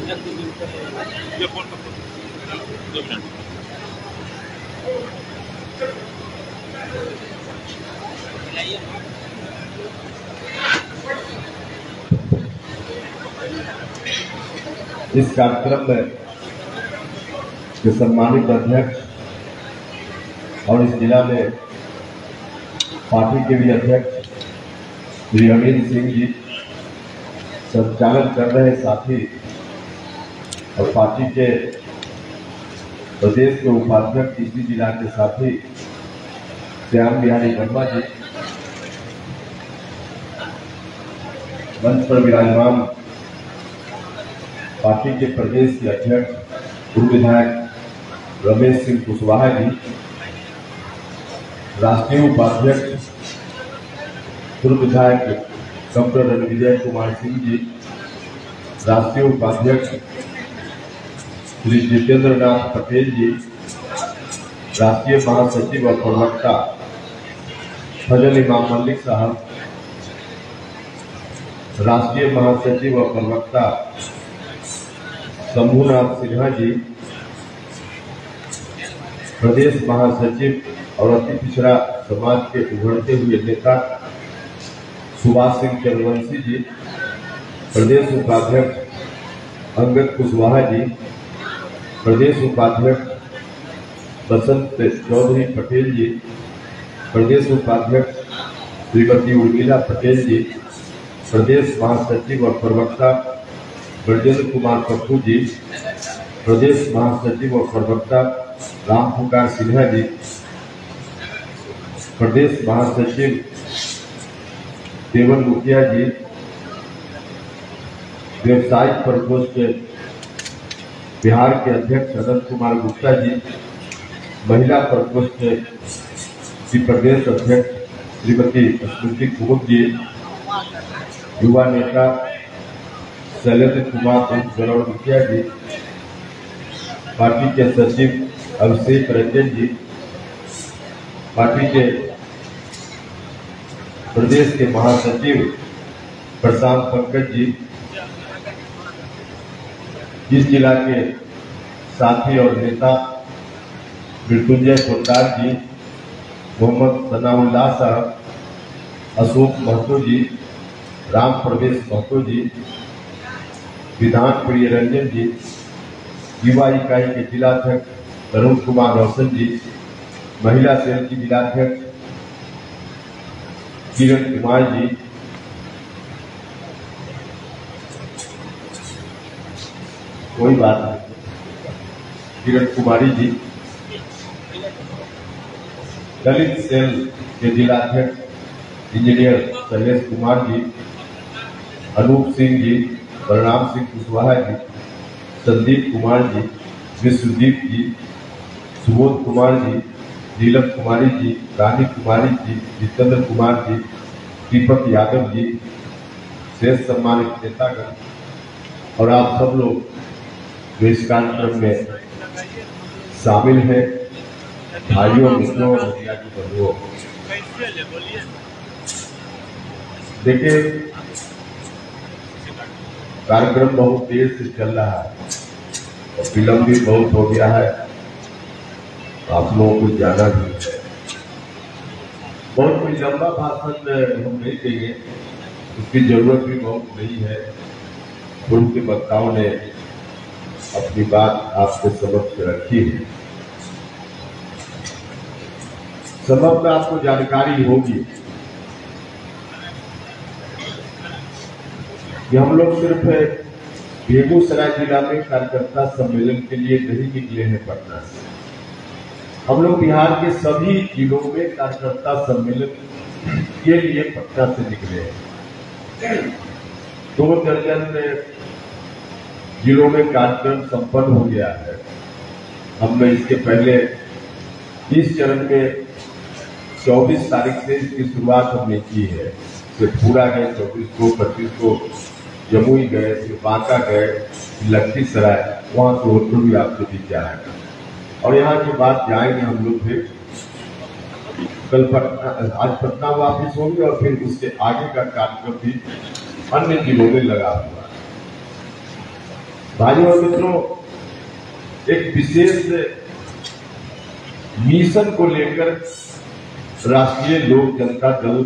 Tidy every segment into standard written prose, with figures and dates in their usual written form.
इस कार्यक्रम में जो सम्मानित अध्यक्ष और इस जिला में पार्टी के भी अध्यक्ष श्री अमित सिंह जी संचालन कर रहे साथी और पार्टी के प्रदेश के उपाध्यक्ष इसी जिला के साथी श्याम बिहारी वर्मा जी, मंच पर विराजमान पार्टी के प्रदेश के अध्यक्ष पूर्व विधायक रमेश सिंह कुशवाहा जी, राष्ट्रीय उपाध्यक्ष पूर्व विधायक डॉक्टर विजय कुमार सिंह जी, राष्ट्रीय उपाध्यक्ष श्री जितेंद्र नाथ पटेल जी, राष्ट्रीय महासचिव और प्रवक्ता फजल इमाम मल्लिक साहब, राष्ट्रीय महासचिव और प्रवक्ता शंभुनाथ सिन्हा जी, प्रदेश महासचिव और अति पिछड़ा समाज के उभरते हुए नेता सुभाष सिंह चंद्रवंशी जी, प्रदेश उपाध्यक्ष अंगद कुशवाहा जी, प्रदेश उपाध्यक्ष बसंत चौधरी पटेल जी, प्रदेश उपाध्यक्ष श्रीमती उर्मिला पटेल जी, प्रदेश महासचिव और प्रवक्ता गजेंद्र कुमार जी, प्रदेश महासचिव और प्रवक्ता राम पुकार सिन्हा जी, प्रदेश महासचिव देवन मुखिया जी, व्यवसायिक प्रकोष्ठ के बिहार के अध्यक्ष अनंत कुमार गुप्ता जी, महिला प्रकोष्ठ के प्रदेश अध्यक्ष श्रीमती स्मृति कुमार जी, युवा नेता शैलेन्द्र कुमार सिंह जी, पार्टी के सचिव अभिषेक रंजन जी, पार्टी के प्रदेश के महासचिव प्रशांत पंकज जी, इस जिला के साथी और नेता मृत्युंजय सोलार जी, मोहम्मद सदाउल्लास साहब, अशोक महतो जी, राम प्रवेश महतो जी, विधान प्रिय रंजन जी, युवा इकाई के जिलाध्यक्ष तरुण कुमार रोशन जी, महिला सेल की जिलाध्यक्ष किरण कुमार जी, कोई बात नहीं, किरण कुमारी जी, दलित सेल के जिलाध्यक्ष इंजीनियर शैलेश कुमार जी, अनूप सिंह जी, बलराम सिंह कुशवाहा जी, संदीप कुमार जी, विश्वदीप जी, सुबोध कुमार जी, नीलम कुमारी जी, रानी कुमारी जी, जितेंद्र कुमार जी, दीपक यादव जी, शेष सम्मानित नेतागण और आप सब लोग जो इस कार्यक्रम में शामिल हैं, भाइयों मित्रों और बंधुओं, देखिए कार्यक्रम बहुत देर से चल रहा है और विलम्ब भी बहुत हो गया है, आप लोगों को जाना भी है। बहुत कोई लंबा भाषण हम नहीं देंगे, उसकी जरूरत भी बहुत नहीं है। पूर्व के वक्ताओं ने अपनी बात आपके समक्ष रखी है, संभव में आपको जानकारी होगी कि हम लोग सिर्फ बेगूसराय जिला में कार्यकर्ता सम्मेलन के लिए नहीं निकले हैं पटना से। हम लोग बिहार के सभी जिलों में कार्यकर्ता सम्मेलन के लिए पटना से निकले हैं। 2 दर्जन जिलों में कार्यक्रम संपन्न हो गया है। हमने इसके पहले इस चरण में 24 तारीख से इसकी शुरुआत हमने की है। फिर पूरा गए 24 को, 25 को जमुई गए, फिर बांका गए, लखीसराय, वहाँ सोहपुर भी आपको दिख जाएगा और यहाँ की बात जाएंगे हम लोग। फिर कल पटना, आज पटना वापिस होंगे और फिर उसके आगे का कार्यक्रम भी अन्य जिलों में लगा हुआ। भाइयों और मित्रों, एक विशेष मिशन को लेकर राष्ट्रीय लोक जनता दल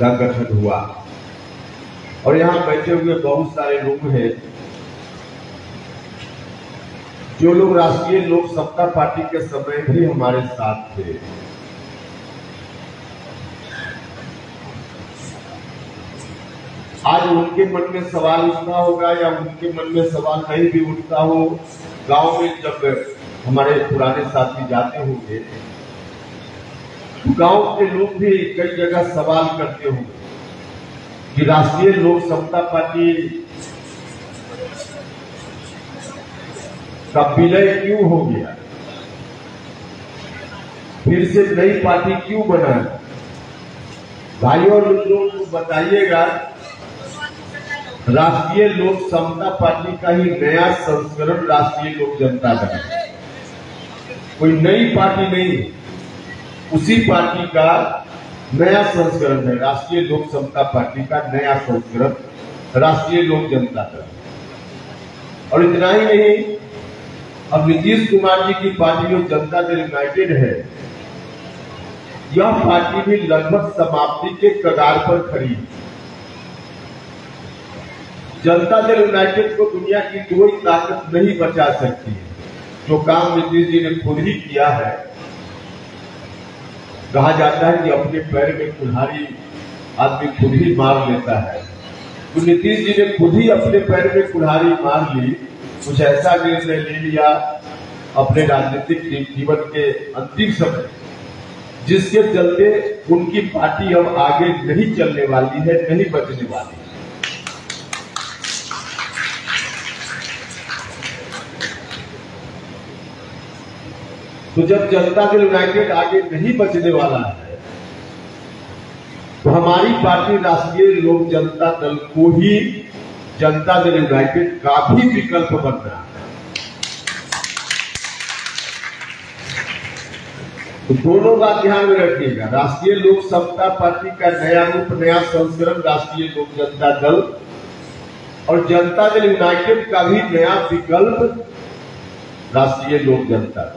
का गठन हुआ और यहाँ बैठे हुए बहुत सारे लोग हैं जो लोग राष्ट्रीय लोक समता पार्टी के समय भी हमारे साथ थे। आज उनके मन में सवाल उठना होगा या उनके मन में सवाल नहीं भी उठता हो, गांव में जब हमारे पुराने साथी जाते होंगे गांव के लोग भी कई जगह सवाल करते होंगे कि राष्ट्रीय लोक समता पार्टी का विलय क्यों हो गया, फिर से नई पार्टी क्यों बना। भाइयों और मित्रों को बताइएगा, राष्ट्रीय लोक समता पार्टी का ही नया संस्करण राष्ट्रीय लोक जनता दल है, कोई नई पार्टी नहीं, उसी पार्टी का नया संस्करण है। राष्ट्रीय लोक समता पार्टी का नया संस्करण राष्ट्रीय लोक जनता दल। और इतना ही नहीं, अब नीतीश कुमार जी की पार्टी जो जनता दल यूनाइटेड है, यह पार्टी भी लगभग समाप्ति के कगार पर खड़ी है। जनता दल यूनाइटेड को दुनिया की कोई ताकत नहीं बचा सकती है। जो काम नीतीश जी ने खुद ही किया है, कहा जाता है कि अपने पैर में कुल्हाड़ी आदमी खुद ही मार लेता है, तो नीतीश जी ने खुद ही अपने पैर में कुल्हाड़ी मार ली। कुछ ऐसा निर्णय ले लिया अपने राजनीतिक जीवन के अंतिम समय जिसके चलते उनकी पार्टी अब आगे नहीं चलने वाली है, नहीं बचने वाली है। तो जब जनता दल यूनाइटेड आगे नहीं बचने वाला है तो हमारी पार्टी राष्ट्रीय लोक जनता दल को ही जनता दल यूनाइटेड का भी विकल्प बन रहा है। तो दोनों बात ध्यान में रखिएगा, राष्ट्रीय लोक समता पार्टी का नया रूप, नया संस्करण राष्ट्रीय लोक जनता दल, और जनता दल यूनाइटेड का भी नया विकल्प राष्ट्रीय लोक जनता दल।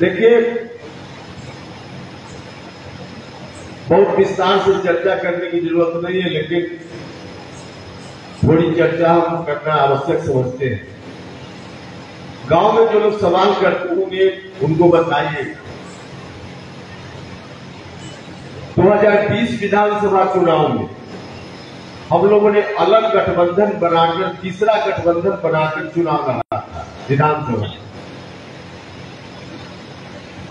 देखिए, बहुत विस्तार से चर्चा करने की जरूरत नहीं है, लेकिन थोड़ी चर्चा हम करना आवश्यक समझते हैं। गांव में जो लोग सवाल करते होंगे उनको बताइए, 2020 विधानसभा चुनाव में हम लोगों ने अलग गठबंधन बनाकर, तीसरा गठबंधन बनाकर चुनाव लड़ा था विधानसभा,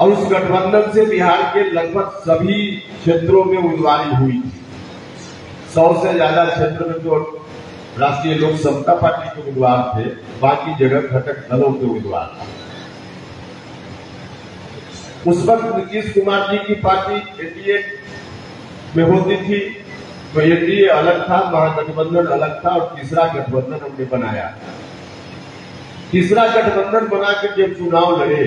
और उस गठबंधन से बिहार के लगभग सभी क्षेत्रों में उम्मीदवारी हुई थी। 100 से ज्यादा क्षेत्र में तो राष्ट्रीय लोक समता पार्टी के उम्मीदवार थे, बाकी जगह घटक दलों के उम्मीदवार थे। उस वक्त नीतीश कुमार जी की पार्टी एनडीए में होती थी, तो एनडीए अलग था, महागठबंधन अलग था, और तीसरा गठबंधन हमने बनाया। तीसरा गठबंधन बनाकर जब चुनाव लड़े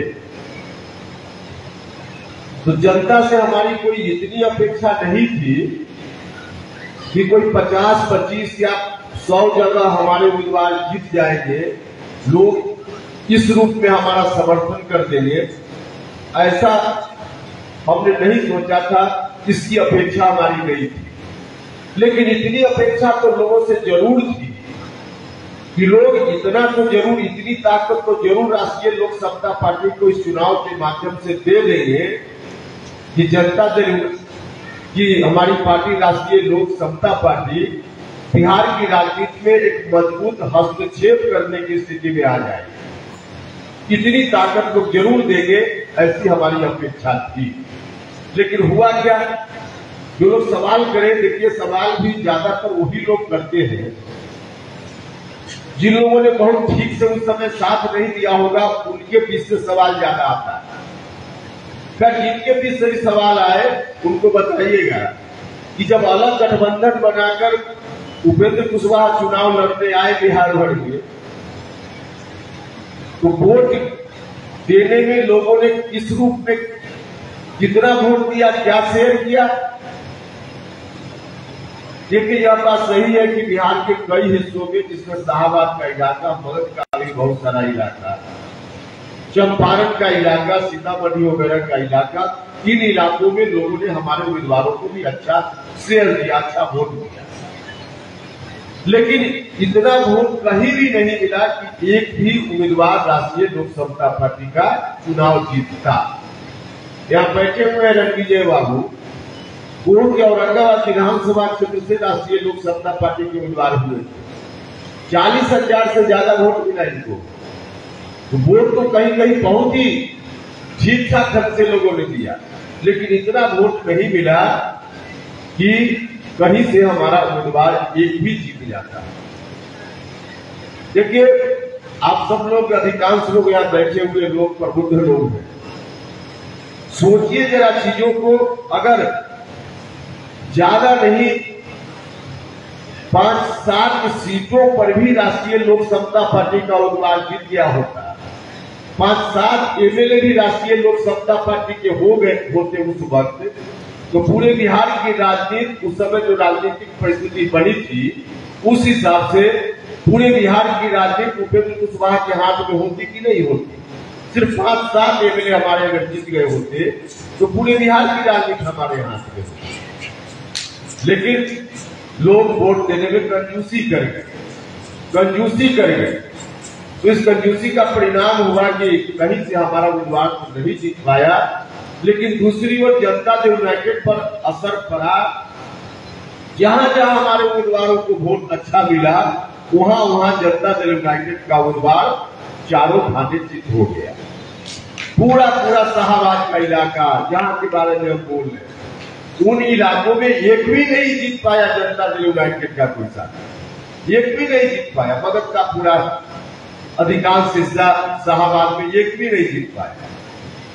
तो जनता से हमारी कोई इतनी अपेक्षा नहीं थी कि कोई 50, 25 या 100 जगह हमारे उम्मीदवार जीत जाएंगे, लोग इस रूप में हमारा समर्थन कर देंगे, ऐसा हमने नहीं सोचा था, इसकी अपेक्षा हमारी नहीं थी। लेकिन इतनी अपेक्षा तो लोगों से जरूर थी कि लोग इतना तो जरूर, इतनी ताकत तो जरूर राष्ट्रीय लोक समता पार्टी को इस चुनाव के माध्यम से दे देंगे कि जनता दल की हमारी पार्टी राष्ट्रीय लोक समता पार्टी बिहार की राजनीति में एक मजबूत हस्तक्षेप करने की स्थिति में आ जाएगी। इतनी ताकत लोग जरूर देंगे, ऐसी हमारी अपेक्षा थी। लेकिन हुआ क्या, जो लोग सवाल करें, देखिए सवाल भी ज्यादातर वही लोग करते हैं जिन लोगों ने बहुत ठीक से उस समय साथ नहीं दिया होगा, उनके बीच से सवाल ज्यादा आता है। जिनके बीच से सवाल आए उनको बताइएगा कि जब अलग गठबंधन बनाकर उपेंद्र कुशवाहा चुनाव लड़ने आए बिहार भर में, तो वोट देने में लोगों ने किस रूप में कितना वोट दिया, क्या शेयर किया, देखिए यह बात सही है कि बिहार के कई हिस्सों में, जिसमें शाहबाद का इलाका, मगध का भी बहुत सारा इलाका, चंपारण का इलाका, सीतामढ़ी वगैरह का इलाका, इन इलाकों में लोगों ने हमारे उम्मीदवारों को भी अच्छा शेयर दिया, अच्छा वोट दिया, लेकिन इतना वोट कहीं भी नहीं मिला कि एक भी उम्मीदवार राष्ट्रीय लोक समता पार्टी का चुनाव जीतता। यहाँ बैठे हुए रणविजय बाबू पूर्व के औरंगाबाद विधानसभा क्षेत्र से राष्ट्रीय लोक समता पार्टी के उम्मीदवार हुए, 40,000 से ज्यादा वोट मिला इनको। तो वोट तो कहीं कहीं बहुत ही ठीक ठाक ढंग से लोगों ने दिया, लेकिन इतना वोट नहीं मिला कि कहीं से हमारा उम्मीदवार एक भी जीत जाता है। देखिए आप सब लोग, अधिकांश लोग यहाँ बैठे हुए लोग प्रबुद्ध लोग हैं, सोचिए जरा चीजों को। अगर ज्यादा नहीं 5-7 सीटों पर भी राष्ट्रीय लोक समता पार्टी का उम्मीदवार जीत गया होता, 5-7 एमएलए भी राष्ट्रीय लोक समता पार्टी के हो गए होते उस वक्त, तो पूरे बिहार की राजनीति, उस समय जो राजनीतिक परिस्थिति बनी थी उस हिसाब से पूरे बिहार की राजनीति उपेंद्र कुशवाहा के हाथ में होती कि नहीं होती। सिर्फ 5-7 एमएलए हमारे अगर जीत गए होते तो पूरे बिहार की राजनीति हमारे हाथ में होती, लेकिन लोग वोट देने में कंजूसी कर गए। तो इस कंजूसी का परिणाम हुआ कि कहीं से हमारा उम्मीदवार तो नहीं जीत पाया, लेकिन दूसरी ओर जनता दल यूनाइटेड पर असर पड़ा। जहां जहां हमारे उम्मीदवारों को वोट अच्छा मिला, वहां वहां जनता दल यूनाइटेड का उम्मीदवार चारों खाने जीत हो गया। पूरा शाहबाद का इलाका जहां के बारे में हम बोल रहे हैं, उन इलाकों में एक भी नहीं जीत पाया जनता दल यूनाइटेड का कोई साथी, एक भी नहीं जीत पाया। मगध का पूरा अधिकांश हिस्सा शाहबाद में एक भी नहीं जीत पाया,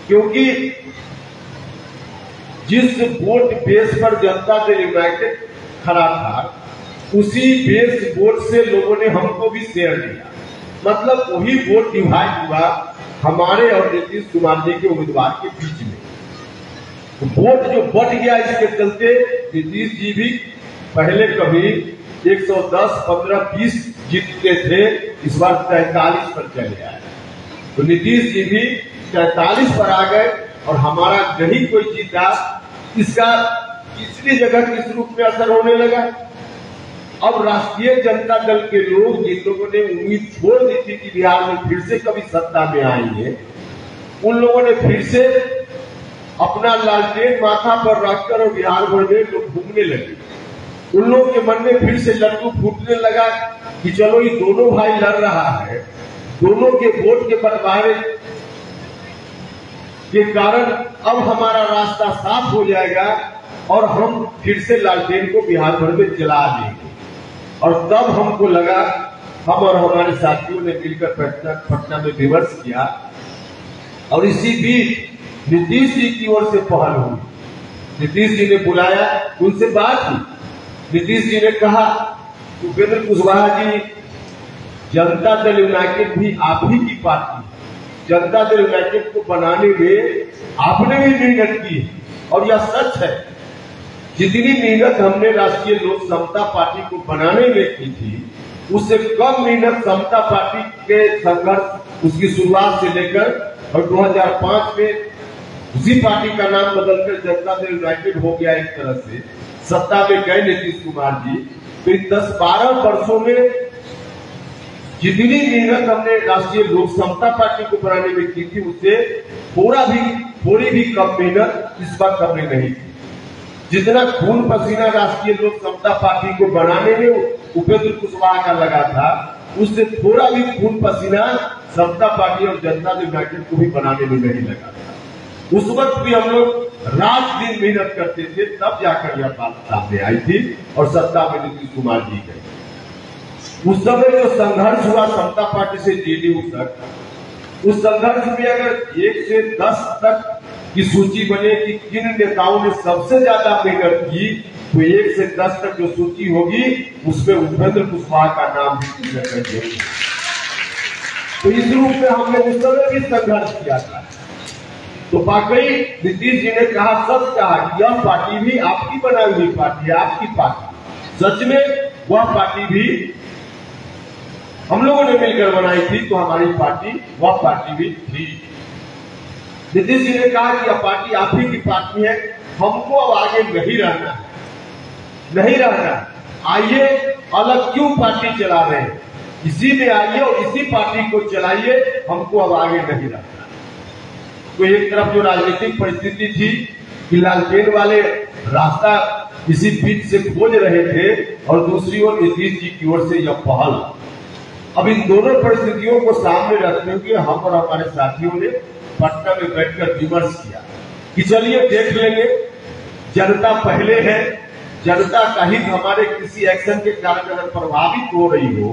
क्योंकि जिस वोट बेस पर जनता दल यूनाइटेड खड़ा था, उसी बेस वोट से लोगों ने हमको भी शेयर दिया। मतलब वही वोट डिवाइड हुआ हमारे और नीतीश कुमार जी के उम्मीदवार के बीच में। तो वोट जो बढ़ गया, इसके चलते नीतीश जी भी पहले कभी 110, 15, 20 जीतते थे, इस बार 43 पर चले आए। तो नीतीश जी भी 43 पर आ गए और हमारा नहीं कोई जीता। इसका कितनी जगह किस रूप में असर होने लगा। अब राष्ट्रीय जनता दल के लोग, जिन लोगों ने उम्मीद छोड़ दी थी कि बिहार में फिर से कभी सत्ता में आएंगे, उन लोगों ने फिर से अपना लालटेन माथा पर रखकर और बिहार भर में लोग घूमने लगे। उन लोगों के मन में फिर से लड्डू फूटने लगा कि चलो ये दोनों भाई लड़ रहा है, दोनों के वोट के बंटवारे के कारण अब हमारा रास्ता साफ हो जाएगा और हम फिर से लालटेन को बिहार भर में जला देंगे। और तब हमको लगा, हम और हमारे साथियों ने मिलकर पटना में विमर्श किया और इसी बीच नीतीश जी की ओर से पहल हुई। नीतीश जी ने बुलाया, उनसे बात हुई। नीतीश जी ने कहा, उपेंद्र कुशवाहा जी, जनता दल यूनाइटेड भी आप ही की पार्टी, जनता दल यूनाइटेड को बनाने में आपने भी मेहनत की और यह सच है। जितनी मेहनत हमने राष्ट्रीय लोक समता पार्टी को बनाने में की थी, उससे कम मेहनत समता पार्टी के संघर्ष, उसकी शुरुआत से लेकर और 2005 में उसी पार्टी का नाम बदलकर जनता दल यूनाइटेड हो गया, एक तरह से सत्ता में गए नीतीश कुमार जी। तो 10-12 वर्षों में जितनी मेहनत हमने राष्ट्रीय लोक समता पार्टी को बनाने में की थी, उससे थोड़ी भी कम मेहनत इस बार हमने नहीं की। जितना खून पसीना राष्ट्रीय लोक समता पार्टी को बनाने में उपेंद्र कुशवाहा का लगा था, उससे थोड़ा भी खून पसीना समता पार्टी और जनता दल यूनाइटेड को भी बनाने में नहीं लगा था। उस वक्त भी हम लोग रात दिन मेहनत करते थे, तब जाकर यह बात सामने आई थी और सत्ता में नीतीश कुमार जी गए। उस समय जो संघर्ष हुआ समता पार्टी से जेडीयू तक, उस संघर्ष में अगर 1 से 10 तक की सूची बने कि किन नेताओं ने सबसे ज्यादा मेहनत की, तो 1 से 10 तक जो सूची होगी उसमें उपेंद्र कुशवाहा का नाम भी होगा। तो इस रूप में हमने उस समय भी संघर्ष किया था। तो वाकई नीतीश जी ने कहा, सच कहा, यह पार्टी भी आपकी बनाई हुई पार्टी है, आपकी पार्टी। सच में वह पार्टी भी हम लोगों ने मिलकर बनाई थी, तो हमारी पार्टी वह पार्टी भी थी। नीतीश जी ने कहा कि यह पार्टी आप ही की पार्टी है, हमको अब आगे नहीं रहना, आइए अलग क्यों पार्टी चला रहे हैं, इसी में आइए और इसी पार्टी को चलाइए, हमको अब आगे नहीं रहना। तो एक तरफ जो राजनीतिक परिस्थिति थी कि लालटेन वाले रास्ता इसी बीच से खोज रहे थे और दूसरी ओर नीतीश जी की ओर से यह पहल। अब इन दोनों परिस्थितियों को सामने रखते हुए हम और हमारे साथियों ने पटना में बैठकर विमर्श किया कि चलिए देख लेंगे, जनता पहले है, जनता का हित हमारे किसी एक्शन के कारण अगर प्रभावित हो रही हो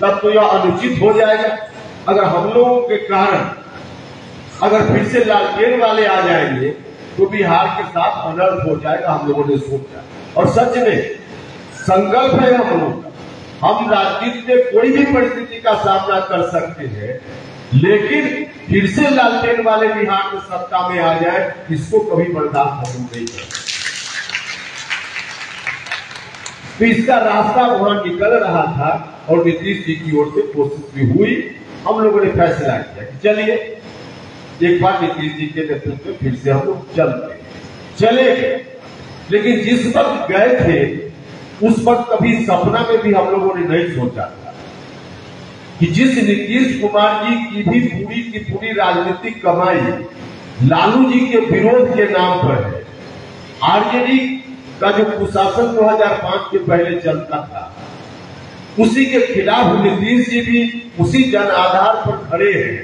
तब तो यह अनुचित हो जाएगा। अगर हम लोगों के कारण अगर फिर से लालटेन वाले आ जाएंगे तो बिहार के साथ अनर्थ हो जाएगा, हम लोगों ने सोचा। और सच में संकल्प है हम लोगों का, हम राजनीति में कोई भी परिस्थिति का सामना कर सकते हैं, लेकिन फिर से लालटेन वाले बिहार में सत्ता में आ जाए इसको कभी बर्दाश्त हम नहीं करेंगे। तो इसका रास्ता वहां निकल रहा था और नीतीश जी की ओर से कोशिश भी हुई। हम लोगों ने फैसला किया कि चलिए एक बार नीतीश जी के नेतृत्व में फिर से हम लोग चले गए। लेकिन जिस वक्त गए थे उस वक्त कभी सपना में भी हम लोगों ने नहीं सोचा था कि जिस नीतीश कुमार जी की भी पूरी की पूरी राजनीतिक कमाई लालू जी के विरोध के नाम पर है, आरजेडी का जो कुशासन 2005 के पहले चलता था उसी के खिलाफ नीतीश जी भी उसी जन आधार पर खड़े हैं।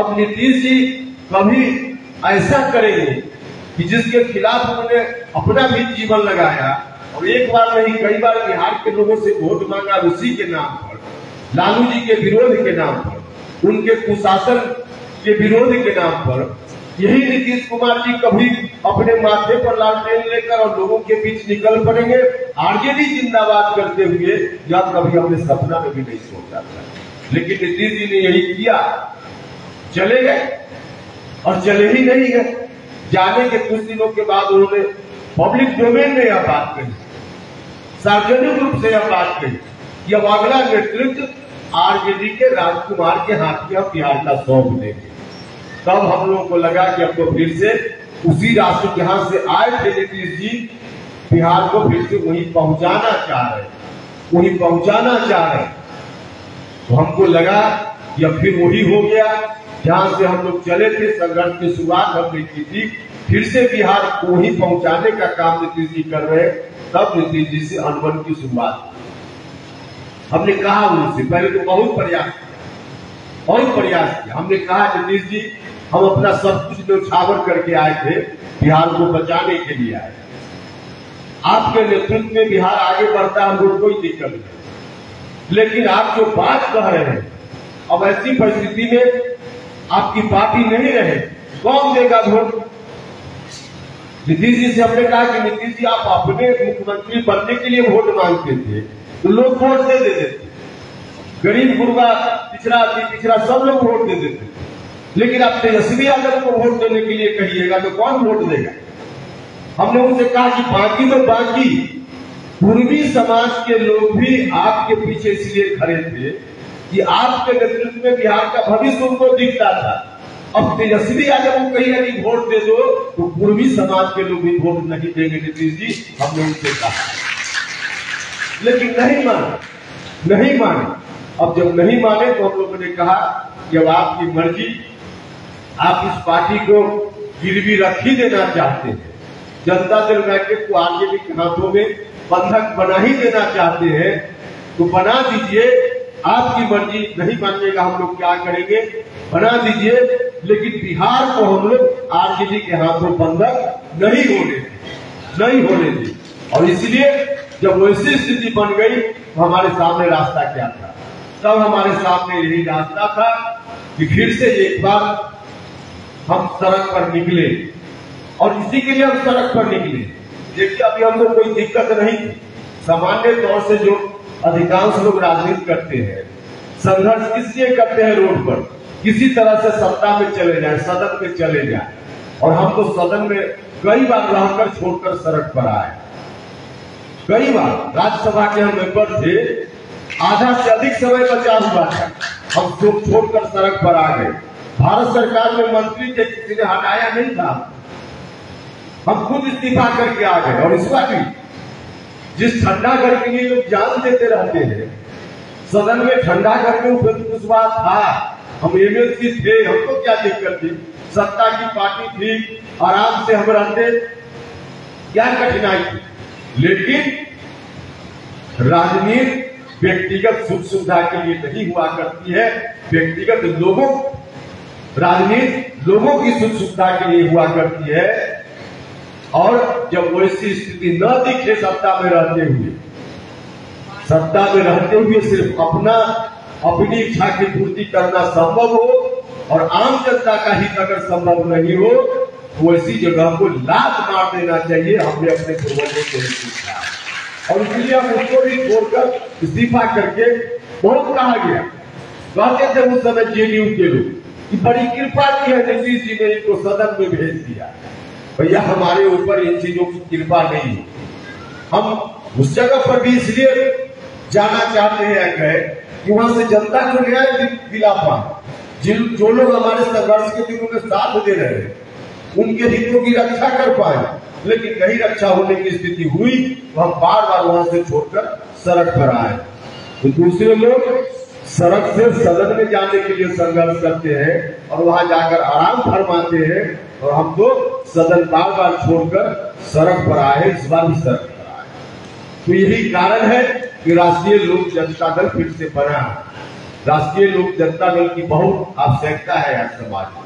अब नीतीश जी कभी ऐसा करेंगे कि जिसके खिलाफ उन्होंने अपना भी जीवन लगाया और एक बार नहीं कई बार बिहार के लोगों से वोट मांगा, उसी के नाम पर, लालू जी के विरोध के नाम पर, उनके कुशासन के विरोध के नाम पर, यही नीतीश कुमार जी कभी अपने माथे पर लालटेन लेकर और लोगों के बीच निकल पड़ेंगे आरजेडी जिंदाबाद करते हुए, या कभी हमने सपना में भी नहीं सोचा था। लेकिन नीतीश जी ने यही किया, चले गए। और चले ही नहीं गए, जाने के कुछ दिनों के बाद उन्होंने पब्लिक डोमेन में यह बात कही, सार्वजनिक रूप से यह बात कही कि अब अगला नेतृत्व आरजेडी के राजकुमार के हाथ में बिहार का सौंप देंगे। तब हम लोगों को लगा कि अब तो फिर से उसी रास्ते जहां से आए थे नीतीश जी, बिहार को फिर से वहीं पहुंचाना चाह रहे हैं। तो हमको लगा या फिर वही हो गया जहां से हम लोग चले थे, संघर्ष की शुरुआत हमने की थी, फिर से बिहार को ही पहुंचाने का काम नीतीश जी कर रहे। तब नीतीश जी से अनबन की शुरुआत हमने कहा, उनसे पहले तो बहुत प्रयास किया। हमने कहा नीतीश जी हम अपना सब कुछ न्यौछावर करके आए थे, बिहार को बचाने के लिए आए, आपके नेतृत्व में बिहार आगे बढ़ता, हमको कोई दिक्कत नहीं, लेकिन आप जो बात कह रहे हैं अब ऐसी परिस्थिति में आपकी पार्टी नहीं रहे, कौन देगा वोट। नीतीश जी से हमने कहा कि नीतीश जी आप अपने मुख्यमंत्री बनने के लिए वोट मांगते थे तो लोग वोट दे देते थे, गरीब गुरबा पिछड़ा सब लोग वोट दे देते थे, लेकिन आप तेजस्वी यादव को वोट देने के लिए कहिएगा तो कौन वोट देगा। हमने उनसे कहा कि बाकी पूर्वी समाज के लोग भी आपके पीछे इसलिए खड़े थे कि आपके नेतृत्व में बिहार का भविष्य उनको दिखता था, अब तेजस्वी यादव को कहिएगा कि वोट दे दो तो पूर्वी समाज के लोग भी वोट नहीं देंगे नीतीश जी, हमने उनसे कहा, लेकिन नहीं माने। अब जब नहीं माने तो हम लोगों ने कहा जब आपकी मर्जी, आप इस पार्टी को गिरवी रख ही देना चाहते हैं, जनता दल यूनाइटेड को आरजेडी के हाथों में बंधक बना ही देना चाहते हैं तो बना दीजिए, आपकी मर्जी, नहीं मानिएगा हम लोग क्या करेंगे, बना दीजिए, लेकिन बिहार को हम लोग आरजेडी के हाथों बंधक नहीं होने दें। और इसलिए जब वैसी स्थिति बन गई तो हमारे सामने रास्ता क्या था, तब हमारे सामने यही रास्ता था कि फिर से एक बार हम सड़क पर निकले, और इसी के लिए हम सड़क पर निकले। देखिए अभी हमको कोई दिक्कत नहीं थी, सामान्य तौर से जो अधिकांश लोग राजनीति करते हैं संघर्ष किसलिए करते हैं, रोड पर किसी तरह से सत्ता में चले जाए, सदन में चले जाए, और हम तो सदन में कई बार रहकर छोड़कर सड़क पर आए। कई बार राज्यसभा के हम मेंबर थे, आधा से अधिक समय बचाव हुआ था, हम चुप छोड़कर सड़क पर आ गए। भारत सरकार में मंत्री थे, किसी ने हटाया नहीं था, हम खुद इस्तीफा करके आ गए। और इस बार जिस ठंडा घर के लिए लोग जान देते रहते हैं, सदन में ठंडा घर में उपेंद्र कुशवाहा था, हम एमएलसी थे, हमको क्या दिक्कत थी, सत्ता की पार्टी थी, आराम से हम रहते, क्या कठिनाई थी। लेकिन राजनीति व्यक्तिगत सुख सुविधा के लिए नहीं हुआ करती है, व्यक्तिगत लोगों, राजनीति लोगों की सुख सुविधा के लिए हुआ करती है। और जब वैसी स्थिति न दिखे, सत्ता में रहते हुए, सत्ता में रहते हुए सिर्फ अपना अपनी इच्छा की पूर्ति करना संभव हो और आम जनता का हित अगर संभव नहीं हो, तो ऐसी जगह को लात मार देना चाहिए। हमने अपने पूर्वजों को सीखा और इसलिए हम उसको भी छोड़कर इस्तीफा करके बहुत कहा गया। कहते थे उस समय जेडीयू के लोग कि बड़ी कृपा की है नीतीश जी ने इनको सदन में भेज दिया। भैया हमारे ऊपर इन चीजों की कृपा नहीं है, हम उस जगह पर भी इसलिए जाना चाहते हैं गए कि वहां से जनता को न्याय दिला पाए। जिन जो लोग हमारे संघर्ष के दिनों में साथ दे रहे हैं, उनके हितों की रक्षा कर पाए। लेकिन कहीं रक्षा होने की स्थिति हुई तो हम बार बार वहां से छोड़कर सड़क पर आए। तो दूसरे लोग सड़क से सदन में जाने के लिए संघर्ष करते हैं और वहां जाकर आराम फरमाते हैं, और हम तो सदन बार बार छोड़कर सड़क पर आए, इस बार भी सड़क पर आए। तो यही कारण है कि राष्ट्रीय लोक जनता दल फिर से बना। राष्ट्रीय लोक जनता दल की बहुत आवश्यकता है आज समाज में।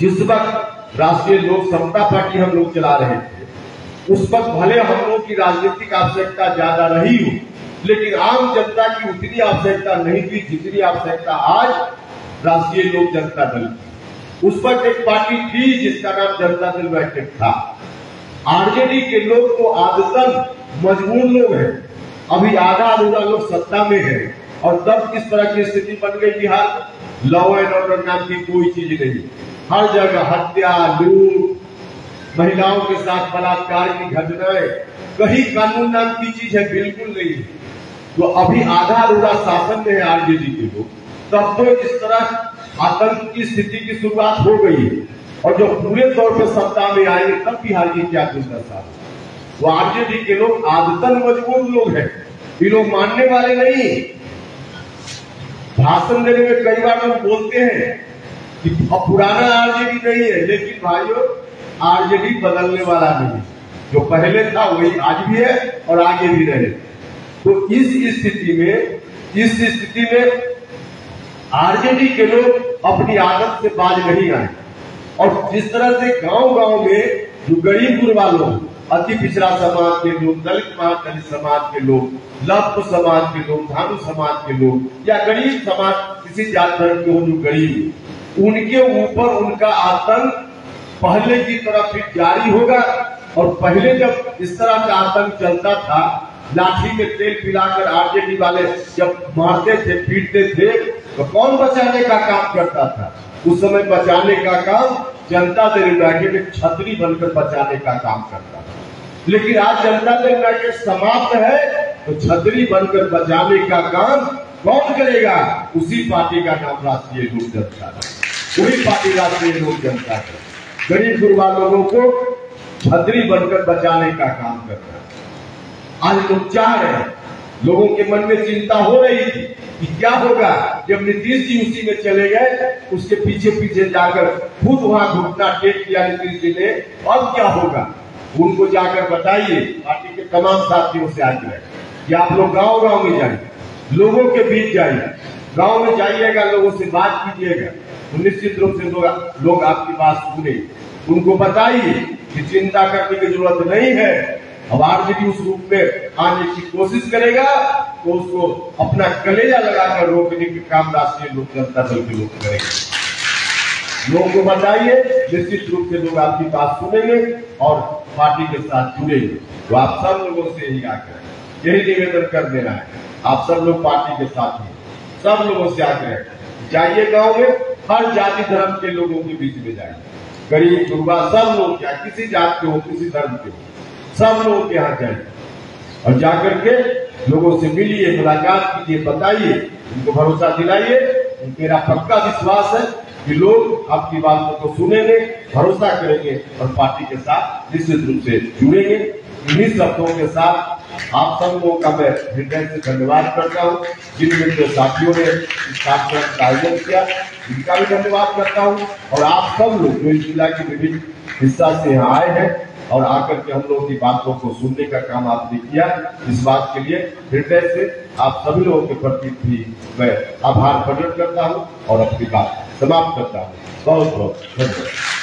जिस वक्त राष्ट्रीय लोक समता पार्टी हम लोग चला रहे थे, उस वक्त भले हम लोग की राजनीतिक आवश्यकता ज्यादा रही हो, लेकिन आम जनता की उतनी आवश्यकता नहीं थी जितनी आवश्यकता आज राष्ट्रीय लोक जनता दल की। उस वक्त एक पार्टी थी जिसका नाम जनता दल यूनाइटेड था। आरजेडी के लोग तो आदतन मजबूर लोग हैं, अभी आधा अधूरा लोग सत्ता में है, और तब किस तरह की स्थिति बन गई बिहार। लॉ एंड ऑर्डर नाम की कोई चीज नहीं, हर जगह हत्या, लूट, महिलाओं के साथ बलात्कार की घटनाएं, कहीं कानून नाम की चीज है बिल्कुल नहीं। तो अभी आधा अधूरा शासन में है आरजेडी के लोग, तब तो इस तरह आतंक की स्थिति की शुरुआत हो गई है। और जब पूरे तौर पर सत्ता में आए तब बिहार की क्या दुर्दशा है। वो आरजेडी के लोग आदतन मजबूर लोग हैं, ये लोग मानने वाले नहीं। भाषण देने में कई बार लोग बोलते हैं कि पुराना आरजेडी नहीं है, लेकिन भाइयों आरजेडी बदलने वाला नहीं, जो पहले था वही आज भी है और आगे भी रहे। तो इस स्थिति में आरजेडी के लोग अपनी आदत से बाज नहीं आए। और जिस तरह से गांव-गांव में जो गरीब गुरबा लोग, अति पिछड़ा समाज के लोग, दलित महादलित समाज के लोग, लब्ध समाज के लोग, धानु समाज के लोग, या गरीब समाज किसी जात धर्म के हो जो गरीब, उनके ऊपर उनका आतंक पहले की तरह फिर जारी होगा। और पहले जब इस तरह का आतंक चलता था, लाठी में तेल पिलाकर आरजेडी वाले जब मारते थे, पीटते थे, तो कौन बचाने का काम करता था। उस समय बचाने का काम जनता दल यूनाइटेड एक छतरी बनकर बचाने का काम करता था, लेकिन आज जनता दल यूनाइटेड समाप्त है, तो छतरी बनकर बचाने का काम कौन करेगा। उसी पार्टी का नाम राष्ट्रीय लोक जनता दल, वही पार्टी राष्ट्रीय लोक जनता दल गरीब गुरबा लोगों को छतरी बनकर बचाने का काम करता है। आज लोग चाह रहे हैं, लोगों के मन में चिंता हो रही थी कि क्या होगा जब नीतीश जी उसी में चले गए, उसके पीछे पीछे जाकर खुद वहां घुटना टेक किया नीतीश जी ने, अब क्या होगा। उनको जाकर बताइए, पार्टी के तमाम साथियों से आग्रह कि आप लोग गांव गांव में जाइए, लोगों के बीच जाइए, गांव में जाइएगा, लोगों से बात कीजिएगा, तो निश्चित रूप से लोग आपकी बात सुने। उनको बताइए कि चिंता करने की जरूरत नहीं है, अब आरजेडी उस रूप में आने की कोशिश करेगा तो उसको अपना कलेजा लगाकर रोकने के काम राष्ट्रीय लोक जनता दल के लोग करेंगे। लोगों को बताइए, निश्चित रूप से लोग आपकी बात सुनेंगे और पार्टी के साथ जुड़ेंगे। तो आप सब लोगों से ही आग्रह, यही निवेदन कर देना है, आप सब लोग पार्टी के साथ ही, सब लोगों से आग्रह, जाइए गाँव में, हर जाति धर्म के लोगों के बीच में जाइए, गरीब गुरबा सब लोग, क्या किसी जात के हो किसी धर्म के हो, सब लोग यहाँ जाए, और जाकर के लोगों से मिलिए, मुलाकात कीजिए, बताइए, उनको भरोसा दिलाइए। मेरा पक्का विश्वास है कि लोग आपकी बातों को सुनेंगे, भरोसा करेंगे और पार्टी के साथ निश्चित रूप से जुड़ेंगे। इन्हीं शब्दों के साथ आप सब लोगों का मैं हृदय से धन्यवाद करता हूँ। जिन मित्र साथियों ने इस कार्यक्रम का आयोजन किया, इनका भी धन्यवाद करता हूँ। और आप सब लोग जो इस जिला के विभिन्न हिस्सा से यहाँ आए हैं और आकर के हम लोगों की बातों को सुनने का काम आपने किया, इस बात के लिए हृदय से आप सभी लोगों के प्रति भी मैं आभार प्रकट करता हूँ और अपनी बात समाप्त करता हूँ। बहुत बहुत धन्यवाद।